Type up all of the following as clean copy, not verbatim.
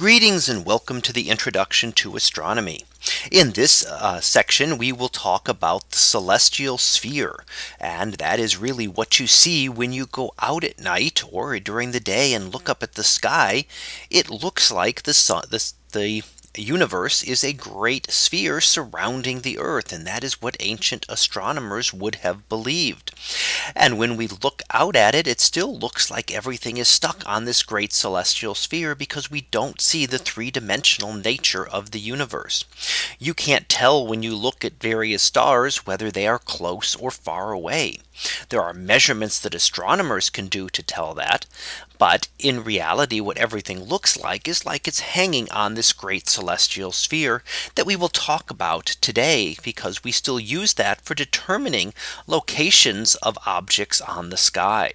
Greetings and welcome to the introduction to astronomy. In this section, we will talk about the celestial sphere, and that is really what you see when you go out at night or during the day and look up at the sky. It looks like the sun, the universe is a great sphere surrounding the Earth, and that is what ancient astronomers would have believed. And when we look out at it, it still looks like everything is stuck on this great celestial sphere because we don't see the three-dimensional nature of the universe. You can't tell when you look at various stars whether they are close or far away. There are measurements that astronomers can do to tell that, but in reality what everything looks like is like it's hanging on this great celestial sphere that we will talk about today, because we still use that for determining locations of objects on the sky.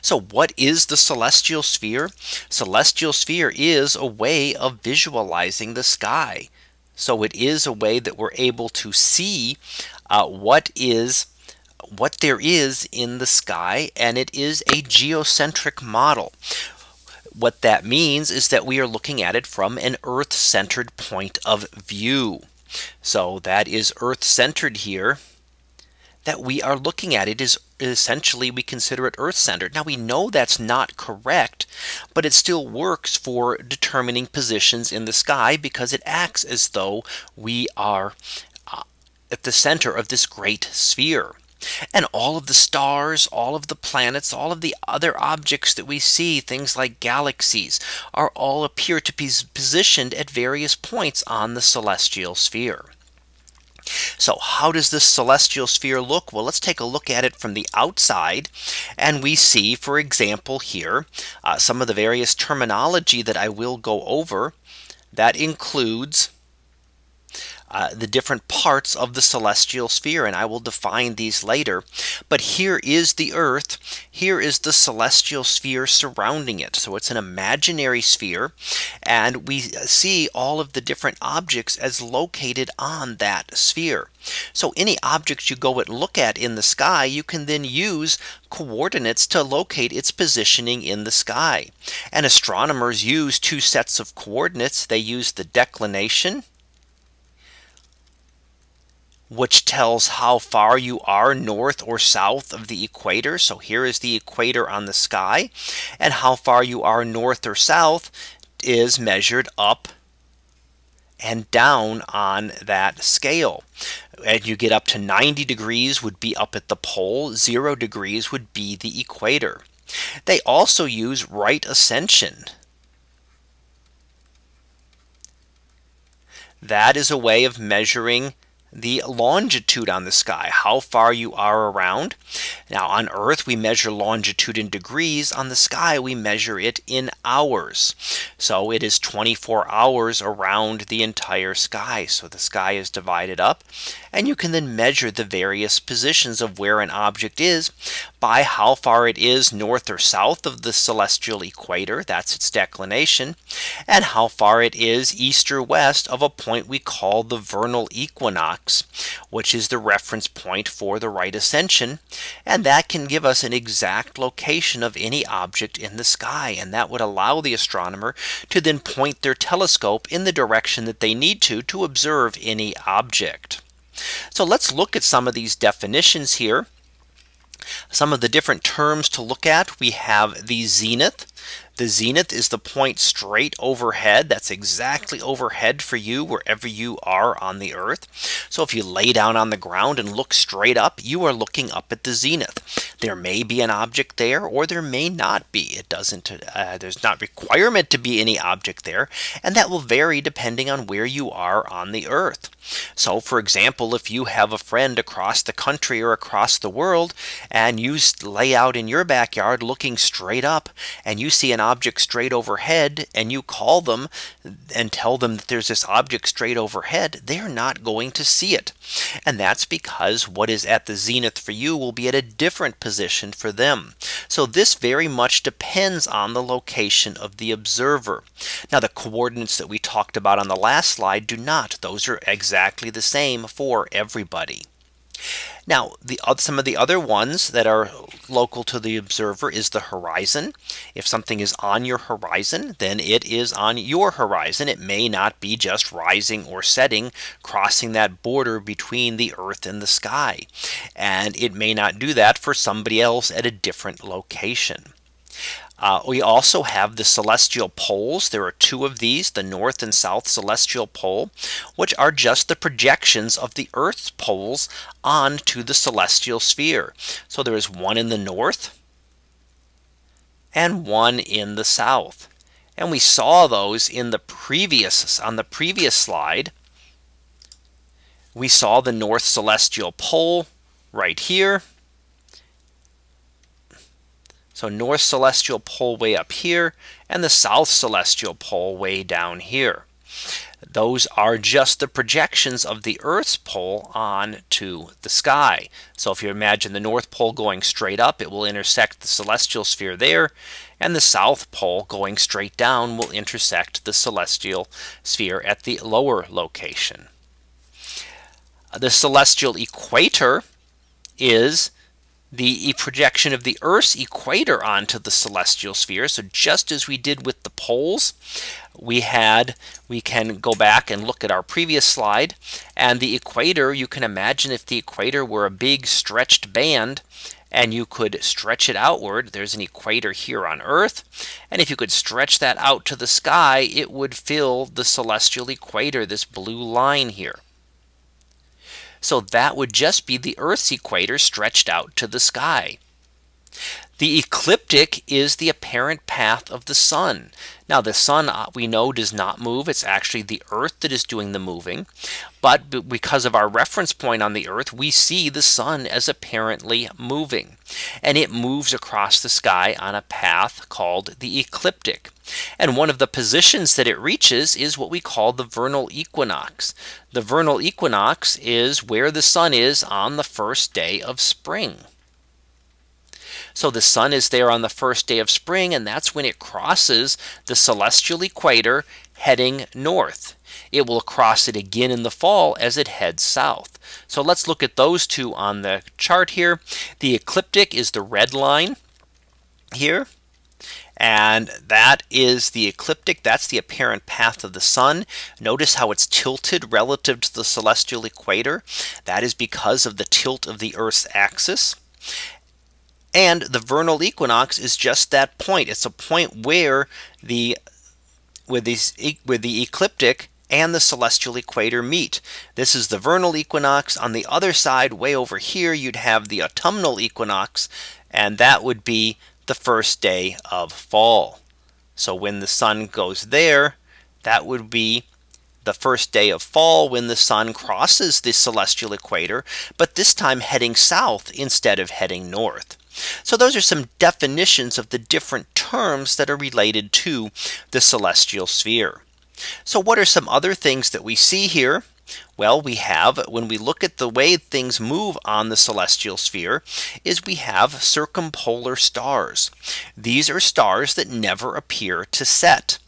So what is the celestial sphere? Celestial sphere is a way of visualizing the sky. So it is a way that we're able to see what there is in the sky, and it is a geocentric model. What that means is that we are looking at it from an Earth-centered point of view. So that is Earth-centered here that we are looking at. It is essentially, we consider it Earth-centered. Now we know that's not correct, but it still works for determining positions in the sky because it acts as though we are at the center of this great sphere. And all of the stars, all of the planets, all of the other objects that we see, things like galaxies, are all appear to be positioned at various points on the celestial sphere. So how does this celestial sphere look? Well, let's take a look at it from the outside, and we see, for example, here some of the various terminology that I will go over that includes the different parts of the celestial sphere, and I will define these later. But here is the Earth. Here is the celestial sphere surrounding it. So it's an imaginary sphere, and we see all of the different objects as located on that sphere. So any objects you go and look at in the sky, you can then use coordinates to locate its positioning in the sky. And astronomers use two sets of coordinates. They use the declination, which tells how far you are north or south of the equator. So here is the equator on the sky, and how far you are north or south is measured up and down on that scale. And you get up to 90 degrees would be up at the pole, 0 degrees would be the equator. They also use right ascension. That is a way of measuring the longitude on the sky, how far you are around. Now on Earth we measure longitude in degrees. On the sky we measure it in hours. So it is 24 hours around the entire sky. So the sky is divided up, and you can then measure the various positions of where an object is by how far it is north or south of the celestial equator. That's its declination, and how far it is east or west of a point we call the vernal equinox, which is the reference point for the right ascension. And that can give us an exact location of any object in the sky, and that would allow the astronomer to then point their telescope in the direction that they need to observe any object. So let's look at some of these definitions here. Some of the different terms to look at, we have the zenith. The zenith is the point straight overhead. That's exactly overhead for you wherever you are on the Earth. So if you lay down on the ground and look straight up, you are looking up at the zenith. There may be an object there, or there may not be. It doesn't, there's not requirement to be any object there, and that will vary depending on where you are on the Earth. So for example, if you have a friend across the country or across the world, and you lay out in your backyard looking straight up, and you see an object straight overhead, and you call them and tell them that there's this object straight overhead, they're not going to see it. And that's because what is at the zenith for you will be at a different position for them. So this very much depends on the location of the observer. Now the coordinates that we talked about on the last slide do not. Those are exactly the same for everybody. Now, some of the other ones that are local to the observer is the horizon. If something is on your horizon, then it is on your horizon. It may not be just rising or setting, crossing that border between the earth and the sky. And it may not do that for somebody else at a different location. We also have the celestial poles. There are two of these, the north and south celestial pole, which are just the projections of the Earth's poles onto the celestial sphere. So there is one in the north and one in the south. And we saw those in the previous slide. We saw the north celestial pole right here. So north celestial pole way up here and the south celestial pole way down here. Those are just the projections of the Earth's pole onto the sky. So if you imagine the north pole going straight up, it will intersect the celestial sphere there, and the south pole going straight down will intersect the celestial sphere at the lower location. The celestial equator is the projection of the Earth's equator onto the celestial sphere. So just as we did with the poles, we can go back and look at our previous slide. And the equator, you can imagine if the equator were a big stretched band and you could stretch it outward, there's an equator here on Earth. And if you could stretch that out to the sky, it would fill the celestial equator, this blue line here. So that would just be the Earth's equator stretched out to the sky. The ecliptic is the apparent path of the sun. Now the sun, we know, does not move. It's actually the Earth that is doing the moving. But because of our reference point on the Earth, we see the sun as apparently moving. And it moves across the sky on a path called the ecliptic. And one of the positions that it reaches is what we call the vernal equinox. The vernal equinox is where the sun is on the first day of spring. So the sun is there on the first day of spring, and that's when it crosses the celestial equator heading north. It will cross it again in the fall as it heads south. So let's look at those two on the chart here. The ecliptic is the red line here. And that is the ecliptic. That's the apparent path of the sun. Notice how it's tilted relative to the celestial equator. That is because of the tilt of the Earth's axis. And the vernal equinox is just that point. It's a point where the ecliptic and the celestial equator meet. This is the vernal equinox. On the other side, way over here, you'd have the autumnal equinox, and that would be the first day of fall. So when the sun goes there, that would be the first day of fall when the sun crosses the celestial equator, but this time heading south instead of heading north. So those are some definitions of the different terms that are related to the celestial sphere. So what are some other things that we see here? Well, we have, when we look at the way things move on the celestial sphere, is we have circumpolar stars. These are stars that never appear to set.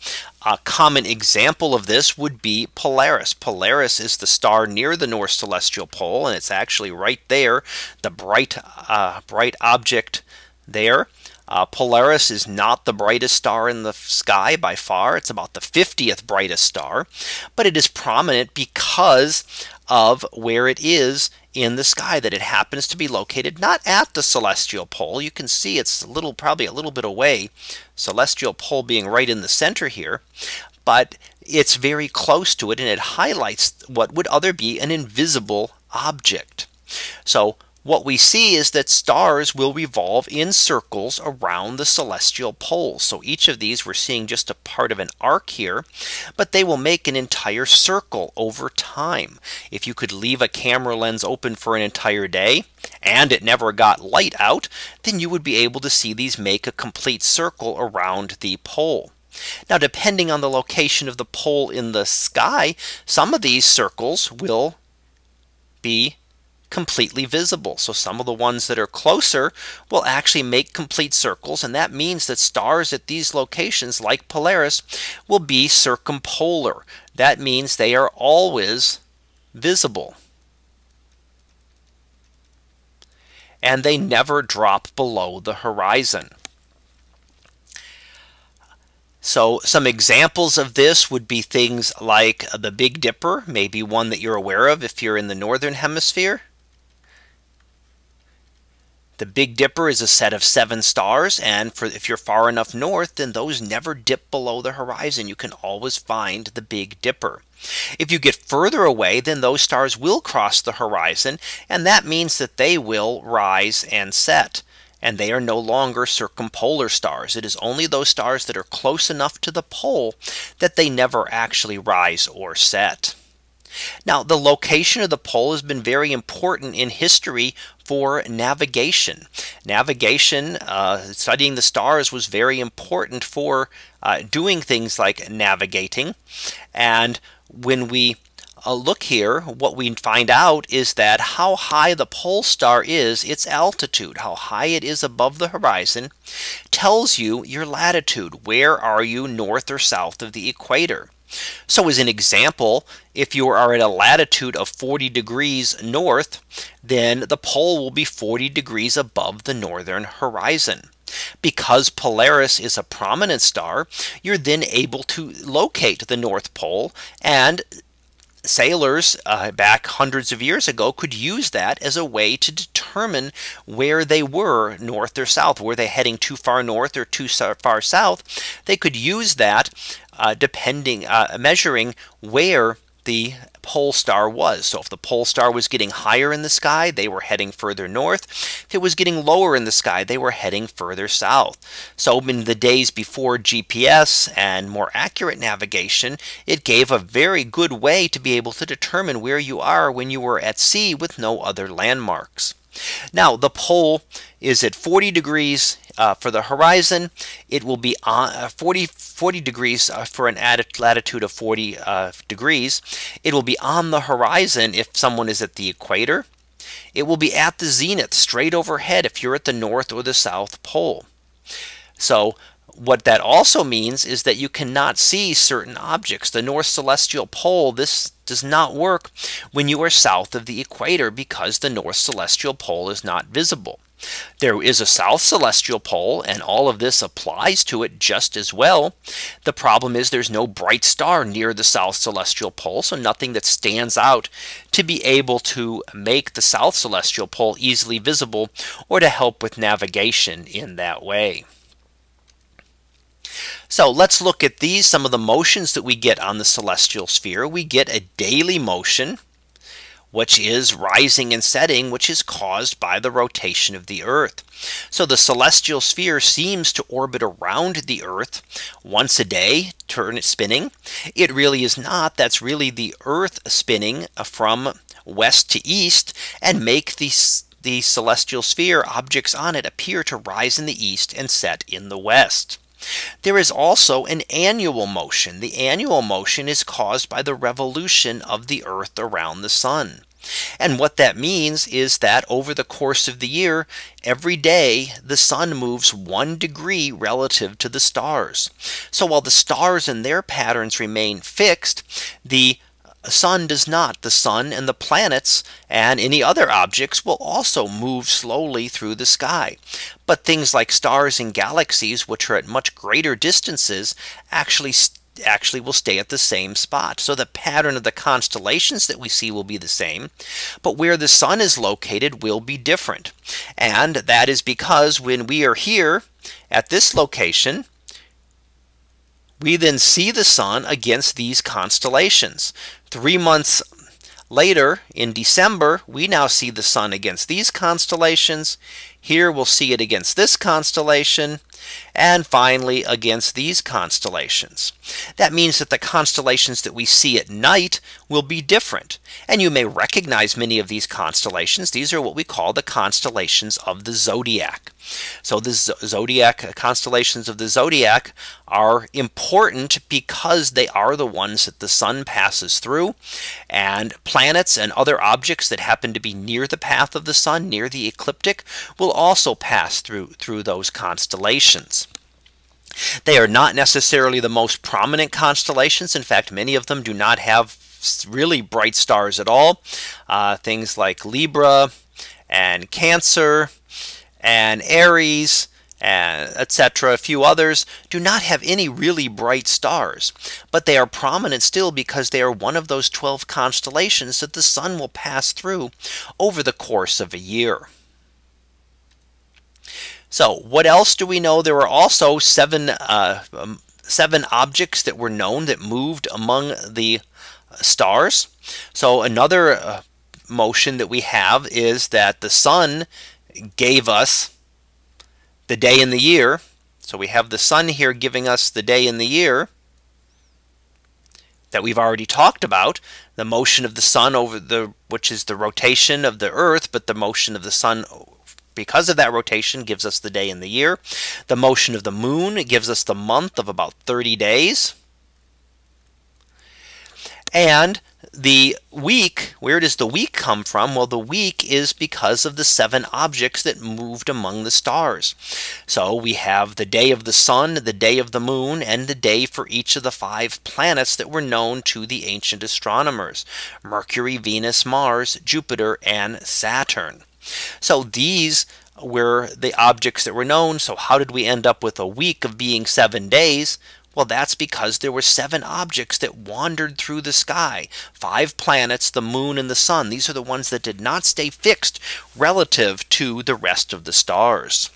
A common example of this would be Polaris. Polaris is the star near the north celestial pole, and it's actually right there, the bright object there. Polaris is not the brightest star in the sky by far. It's about the 50th brightest star, but it is prominent because of where it is in the sky, that it happens to be located not at the celestial pole. You can see it's probably a little bit away, celestial pole being right in the center here, but it's very close to it, and it highlights what would otherwise be an invisible object. So what we see is that stars will revolve in circles around the celestial poles. So each of these, we're seeing just a part of an arc here, but they will make an entire circle over time. If you could leave a camera lens open for an entire day and it never got light out, then you would be able to see these make a complete circle around the pole. Now, depending on the location of the pole in the sky, some of these circles will be completely visible. So some of the ones that are closer will actually make complete circles, and that means that stars at these locations like Polaris will be circumpolar. That means they are always visible. and they never drop below the horizon. So some examples of this would be things like the Big Dipper, maybe one that you're aware of if you're in the northern hemisphere. The Big Dipper is a set of 7 stars, and if you're far enough north, then those never dip below the horizon. You can always find the Big Dipper. If you get further away, then those stars will cross the horizon, and that means that they will rise and set, and they are no longer circumpolar stars. It is only those stars that are close enough to the pole that they never actually rise or set. Now, the location of the pole has been very important in history for navigation. Navigation, studying the stars, was very important for doing things like navigating. And when we look here, what we find out is that how high the pole star is, its altitude, how high it is above the horizon, tells you your latitude. Where are you north or south of the equator? So as an example, if you are at a latitude of 40 degrees north, then the pole will be 40 degrees above the northern horizon. Because Polaris is a prominent star, you're then able to locate the North Pole, and sailors back hundreds of years ago could use that as a way to determine where they were north or south. Were they heading too far north or too far south? They could use that measuring where the pole star was. So if the pole star was getting higher in the sky, they were heading further north. If it was getting lower in the sky, they were heading further south. So in the days before GPS and more accurate navigation, it gave a very good way to be able to determine where you are when you were at sea with no other landmarks. Now the pole is at 40 degrees for the horizon. It will be 40 degrees for an latitude of 40 degrees. It will be on the horizon if someone is at the equator. It will be at the zenith, straight overhead, if you're at the north or the south pole. So what that also means is that you cannot see certain objects. The North Celestial Pole, this does not work when you are south of the equator, because the North Celestial Pole is not visible. There is a South Celestial Pole, and all of this applies to it just as well. The problem is there's no bright star near the South Celestial Pole, so nothing that stands out to be able to make the South Celestial Pole easily visible or to help with navigation in that way. So let's look at these, some of the motions that we get on the celestial sphere. We get a daily motion, which is rising and setting, which is caused by the rotation of the Earth. So the celestial sphere seems to orbit around the Earth once a day, spinning. It really is not. That's really the Earth spinning from west to east, and make the celestial sphere, objects on it, appear to rise in the east and set in the west. There is also an annual motion. The annual motion is caused by the revolution of the Earth around the Sun. And what that means is that over the course of the year, every day the Sun moves 1 degree relative to the stars. So while the stars and their patterns remain fixed, the Sun does not. The Sun and the planets and any other objects will also move slowly through the sky. But things like stars and galaxies, which are at much greater distances, actually will stay at the same spot. So the pattern of the constellations that we see will be the same, but where the Sun is located will be different. And that is because when we are here at this location, we then see the Sun against these constellations. 3 months later, in December, we now see the Sun against these constellations. Here we'll see it against this constellation, and finally against these constellations. That means that the constellations that we see at night will be different. And you may recognize many of these constellations. These are what we call the constellations of the zodiac. So the zodiac constellations of the zodiac are important because they are the ones that the Sun passes through, and planets and other objects that happen to be near the path of the Sun, near the ecliptic, will also pass through those constellations. They are not necessarily the most prominent constellations. In fact, many of them do not have really bright stars at all. Things like Libra and Cancer and Aries, and etc. A few others do not have any really bright stars, but they are prominent still because they are one of those 12 constellations that the sun will pass through over the course of a year. So what else do we know? There were also seven objects that were known that moved among the stars. So another motion that we have is that the sun gave us the day and the year. So we have the sun here giving us the day and the year that we've already talked about, the motion of the sun over the, which is the rotation of the earth, but the motion of the sun because of that rotation gives us the day and the year. The motion of the moon gives us the month of about 30 days. And the week, where does the week come from? Well, the week is because of the seven objects that moved among the stars. So we have the day of the sun, the day of the moon, and the day for each of the 5 planets that were known to the ancient astronomers: Mercury, Venus, Mars, Jupiter, and Saturn. So these were the objects that were known. So how did we end up with a week of being 7 days? Well, that's because there were 7 objects that wandered through the sky. 5 planets, the moon and the sun. These are the ones that did not stay fixed relative to the rest of the stars.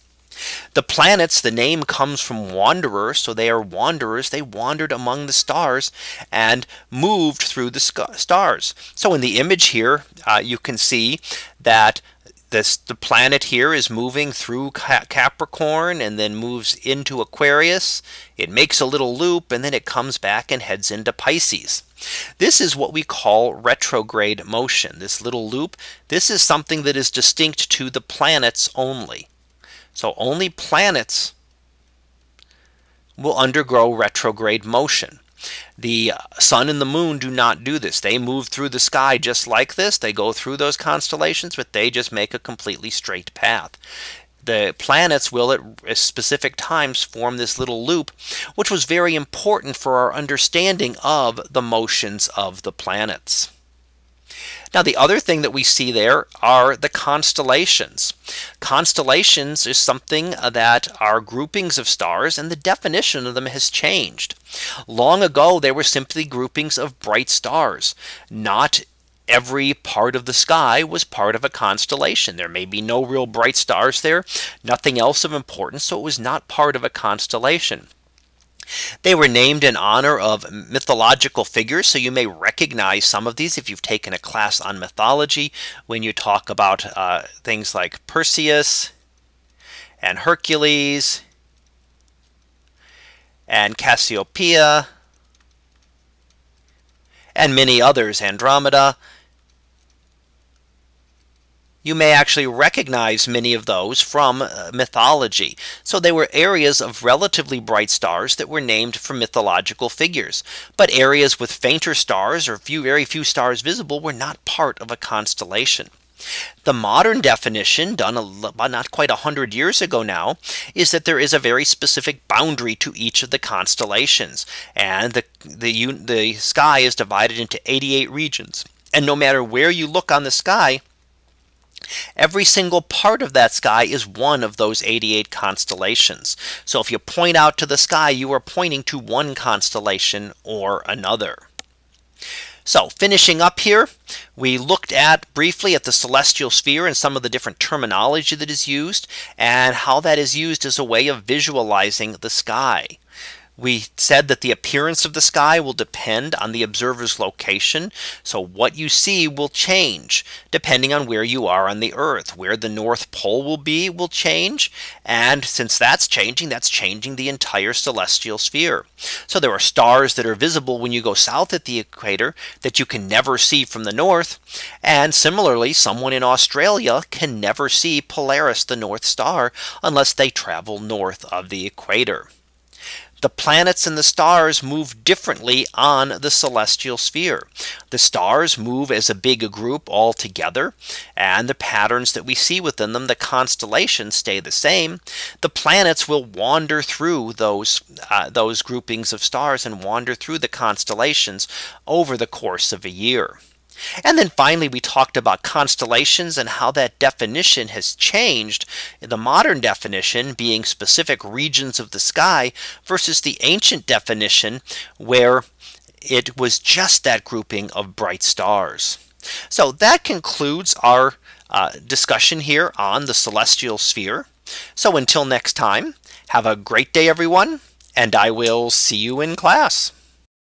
The planets, the name comes from wanderer, so they are wanderers. They wandered among the stars and moved through the stars. So in the image here, you can see that the planet here is moving through Capricorn and then moves into Aquarius. It makes a little loop and then it comes back and heads into Pisces. This is what we call retrograde motion. This little loop, this is something that is distinct to the planets only. So only planets will undergo retrograde motion. The sun and the moon do not do this. They move through the sky just like this. They go through those constellations, but they just make a completely straight path. The planets will at specific times form this little loop, which was very important for our understanding of the motions of the planets. Now, the other thing that we see there are the constellations. Constellations is something that are groupings of stars, and the definition of them has changed. Long ago, they were simply groupings of bright stars. Not every part of the sky was part of a constellation. There may be no real bright stars there, nothing else of importance, so it was not part of a constellation. They were named in honor of mythological figures, so you may recognize some of these if you've taken a class on mythology when you talk about things like Perseus and Hercules and Cassiopeia and many others, Andromeda. You may actually recognize many of those from mythology. So they were areas of relatively bright stars that were named for mythological figures. But areas with fainter stars or very few stars visible were not part of a constellation. The modern definition, done about not quite 100 years ago now, is that there is a very specific boundary to each of the constellations. And the sky is divided into 88 regions. And no matter where you look on the sky, every single part of that sky is one of those 88 constellations. So if you point out to the sky, you are pointing to one constellation or another. So finishing up here, we looked at briefly at the celestial sphere and some of the different terminology that is used and how that is used as a way of visualizing the sky. We said that the appearance of the sky will depend on the observer's location. So what you see will change depending on where you are on the earth. Where the North Pole will be will change. And since that's changing the entire celestial sphere. So there are stars that are visible when you go south at the equator that you can never see from the north. And similarly, someone in Australia can never see Polaris, the North Star, unless they travel north of the equator. The planets and the stars move differently on the celestial sphere. The stars move as a big group all together, and the patterns that we see within them, the constellations, stay the same. The planets will wander through those groupings of stars and wander through the constellations over the course of a year. And then finally, we talked about constellations and how that definition has changed. The modern definition being specific regions of the sky versus the ancient definition where it was just that grouping of bright stars. So that concludes our discussion here on the celestial sphere. So until next time, have a great day, everyone, and I will see you in class.